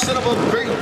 Set up a break.